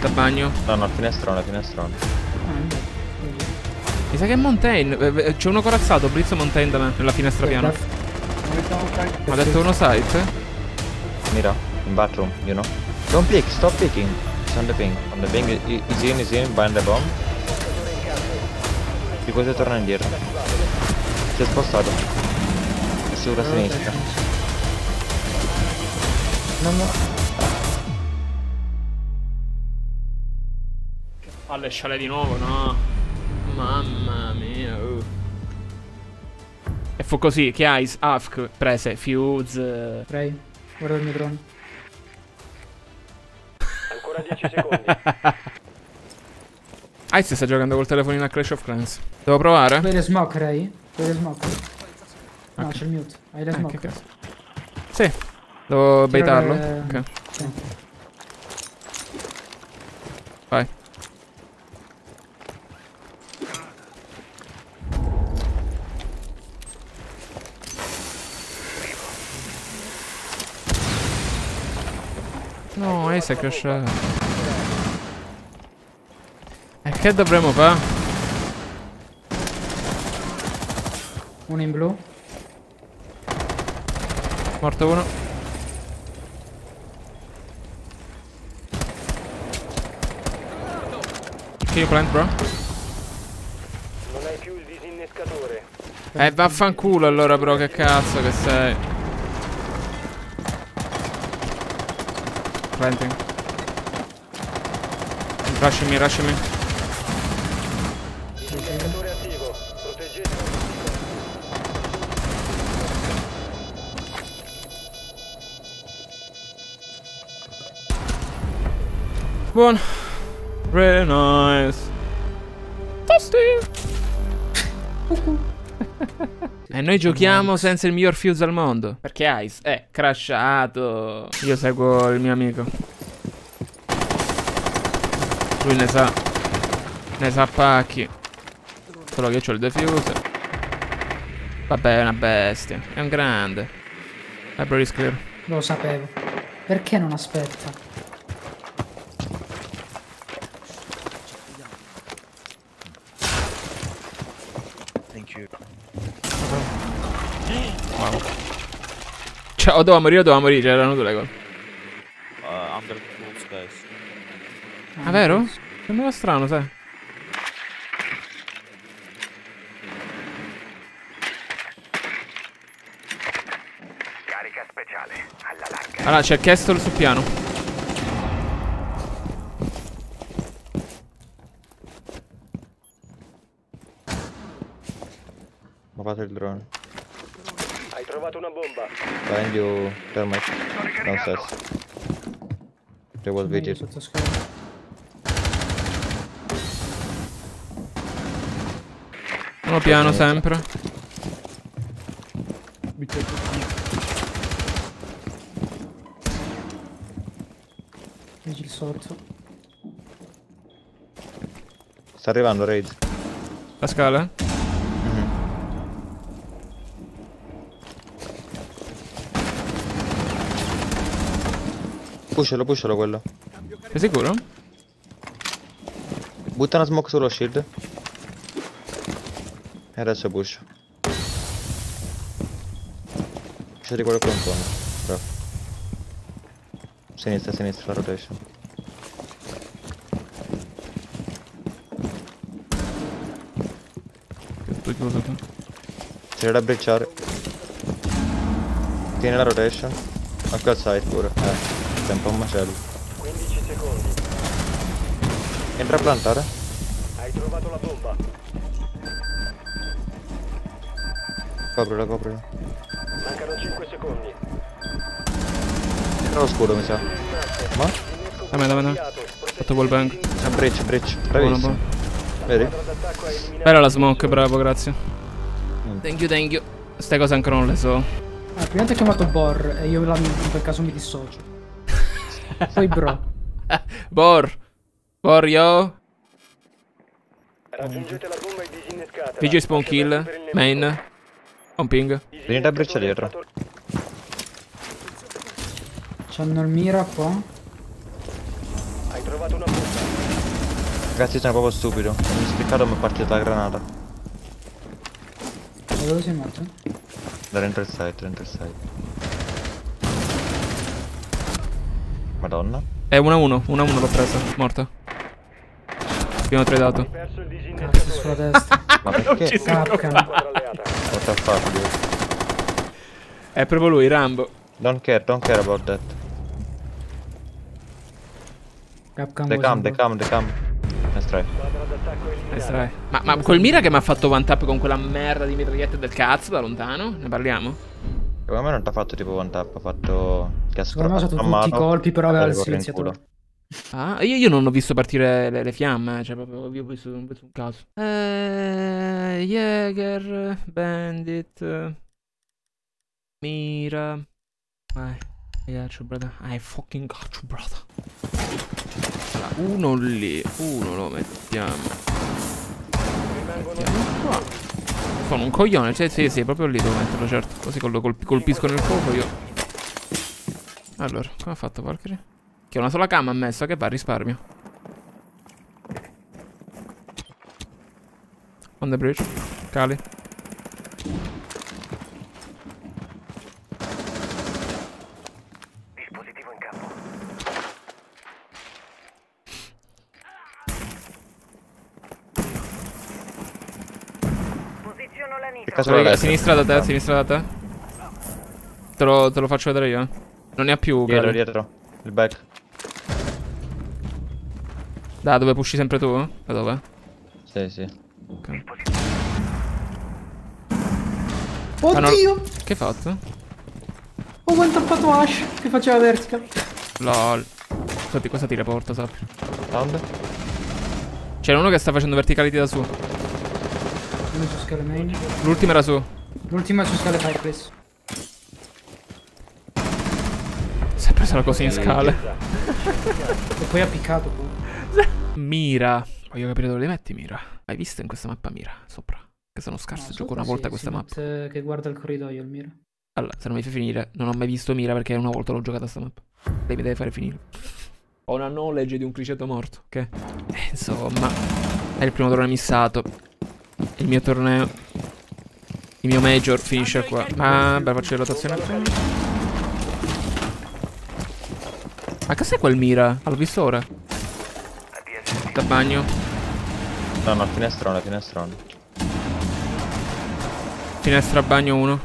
Da bagno? No, no, finestrone, finestrone. Mi sa che è Montaigne. C'è uno corazzato, Brizzo Montaigne nella finestra piano. Ma ha detto uno site? Mira, in bathroom, you know. Don't pick, stop picking. It's on the ping. On the ping is in, bind the bomb. Di cosa torna indietro? Si è spostato. È sicura a sinistra. No, no. Alle sciale di nuovo, no? Mamma mia. E fu così che Ice, AFK, prese Fuse. Prei, guarda il microfono. Ancora 10 secondi. Ice sta giocando col telefonino a Clash of Clans. Devo provare? Vede smoke, Ray? Vede smoke. No, okay. C'è il mute. Hai la smoke. Che sì. Devo baitarlo. Le... ok. Sì. Vai. No, Ace è crashato. E che dovremmo fare? Uno in blu. Morto uno. Che io plant, bro? Non hai più il disinnescatore. Vaffanculo allora, bro, che cazzo che sei? Rushami, rushami. Disinnescatore attivo, proteggete. Buono. Very nice. Tosti. E noi giochiamo senza il miglior Fuse al mondo, perché Ice è crashato. Io seguo il mio amico. Lui ne sa. Ne sa pacchi. Solo che io c'ho il defuse. Vabbè, è una bestia. È un grande. Library is clear. Lo sapevo. Perché non aspetta? Thank you. Wow. Cioè, o doveva morire o doveva morire, c'erano due le cose. Under the rules, guys. Ah, vero? Sembrava strano, sai. Carica speciale alla larga. Allora, c'è Castle sul piano. Ho fatto il drone. Hai trovato una bomba. Find you thermite. Non so. Devo vedere sotto scala. Uno piano sempre. Leggi il sorso. Sta arrivando Raid. La scala? Pushalo, pushalo quello. Sei sicuro? Butta una smoke sullo shield. E adesso push. C'è di quello che in fondo. Bravo. Sinistra, sinistra, la rotation. C'è da bricciare. Tieni la rotation. Acqua side pure. C'è un po' un macello. 15 secondi. Entra a plantare. Hai trovato la bomba. Coprila, coprila. Mancano 5 secondi. Era oscuro, mi sa. Ma? Dammi, dammi. Fatto wall bang. A bridge, bridge. Bravissimo. Vedi? Bella la smoke, bravo, grazie. Thank you, thank you. Ste cose ancora non le so. Ah, prima ti ho chiamato Bor e io in quel caso mi dissocio. Poi bro. Bor. Bor, yo. Raggiungete la bomba e disinnescatela. VG spawn kill. Main. Un ping. Vieni da breccia dietro. C'hanno il mira qua. Hai trovato una porta. Ragazzi, sono proprio stupido. Mi ho spiccato e mi è partita la granata. Da dove sei morto? Da dentro il site, dentro il site. Madonna. È 1-1, l'ho presa, morta. Abbiamo tredato. Cazzo, sulla destra. Ma perché? What the fuck, dude? È proprio lui, Rambo. Don't care about that. They come. Nice try. Ma col Mira che mi ha fatto one tap con quella merda di mitraglietta del cazzo da lontano? Ne parliamo? Secondo me non ti ha fatto tipo one tap, ha fatto... Secondo me ha fatto tutti i colpi, però aveva il silenziatore. Ah, io non ho visto partire le fiamme, cioè proprio io ho visto un caso. Jäger, Bandit, Mira. I got you, brother. I fucking got you, brother. Allora, uno lì, uno lo mettiamo. Mettiamo qua. Sono un coglione, cioè sì, proprio lì devo metterlo, certo. Così colpisco nel fuoco io. Allora, come ha fatto Valkyrie? Che una sola cama ha messo, che va a risparmio. On the bridge, cali. Sinistra da te, sinistra da te. Te lo faccio vedere io. Non ne ha più. Dietro. Il back. Da dove pusci sempre tu? Da dove? Sì. Ok. Oddio! No. Che hai fatto? Oh, mi ha tappato Ash che faceva vertical. LOL. Senti, questa tira porta, sappi. C'era uno che sta facendo verticality da su. L'ultima era su. L'ultima su scale fireplace. Si è presa la cosa in scale. E poi ha piccato pure. Mira. Voglio capire dove le metti Mira. Hai visto in questa mappa Mira? Sopra. Che sono scarso, no, gioco una volta questa mappa. Che guarda il corridoio il Mira. Allora, se non mi fai finire, non ho mai visto Mira perché una volta l'ho giocata sta mappa. Lei mi deve fare finire. Ho una knowledge di un criceto morto, ok? Insomma, è il primo torneo missato. Il mio torneo, il mio major finisce qua. Ah, beh, faccio la rotazione. Ma cos'è quel Mira? L'ho visto ora. Da bagno. No, finestrone. Finestra bagno 1.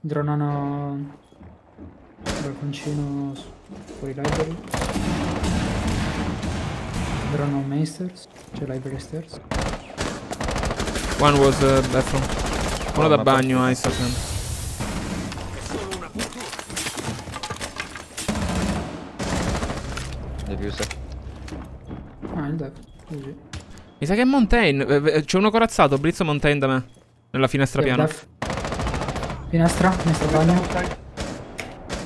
Dronano. Balconcino fuori library. There are no main stairs, c'è library stairs. One was bathroom. Uno da bagno, Ice. Devi usare. Ah, il deck. Mi sa che è Mountain. C'è uno corazzato, Brizzo Mountain da me. Nella finestra piano. Finestra bagno.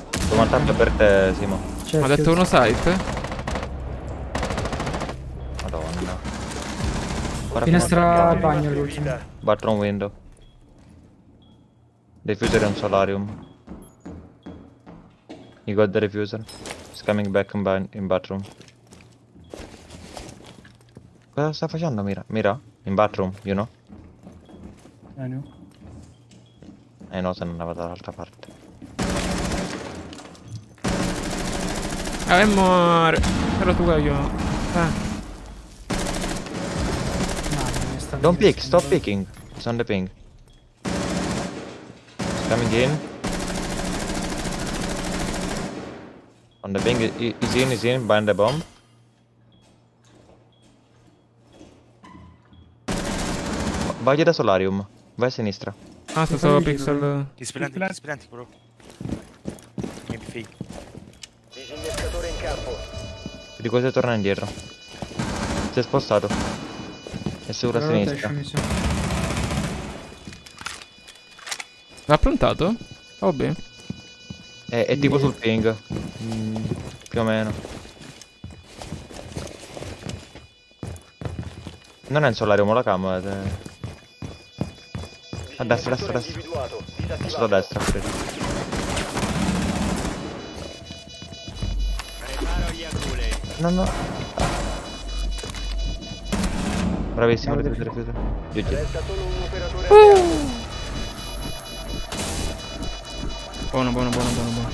Sto tanto per te, Simo. Ha detto uno site? Finestra al bagno l'ultima. Bathroom window. Diffuser è un solarium. You got the diffuser. It's coming back in bathroom. Cosa sta facendo Mira? Mira? In bathroom, you know? I know. Eh no, se non andava dall'altra parte. Amore, però tu voglio. Don't pick, stop picking. It's on the ping. It's coming in. On the ping, is in, bind the bomb. Vai da solarium, vai a sinistra. Ah, sto solo pixel. Ti spilanti, bro. Maybe fake. Disinnescatore in campo. Di cosa torna indietro? Si è spostato. È sopra a sinistra. L'ha prontato? Oh bene. È tipo sul ping. Più o meno. Non è un solarium la camera. A destra. Sotto a destra. No, no. Bravissimo, no, ripetere. Resta solo un operatore. Buono, buono, buono, buono, buono.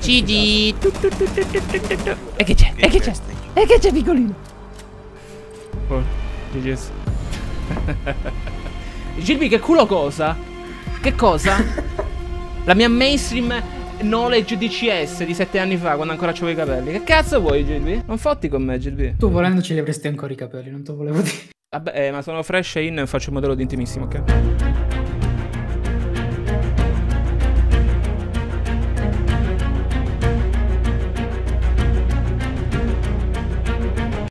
GG. E che c'è? E che c'è? E che c'è, piccolino? Buono, GG. Gilby, che culo cosa? Che cosa? La mia mainstream knowledge di CS di 7 anni fa, quando ancora c'avevo i capelli. Che cazzo vuoi, Gilby? Non fotti con me, Gilby. Tu volendo ce li avresti ancora i capelli, non te volevo dire. Vabbè, ma sono fresh in, faccio un modello di Intimissimo, ok?